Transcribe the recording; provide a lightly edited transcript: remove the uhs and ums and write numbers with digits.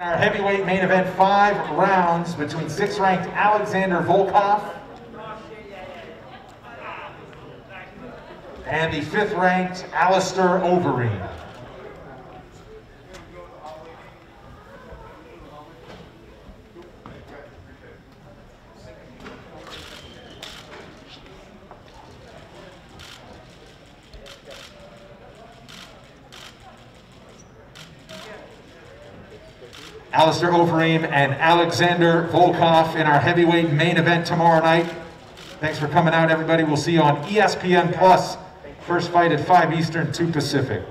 In our heavyweight main event, 5 rounds between 6th-ranked Alexander Volkov and the 5th-ranked Alistair Overeem. Alistair Overeem and Alexander Volkov in our heavyweight main event tomorrow night. Thanks for coming out, everybody. We'll see you on ESPN+. First fight at 5 Eastern, 2 Pacific.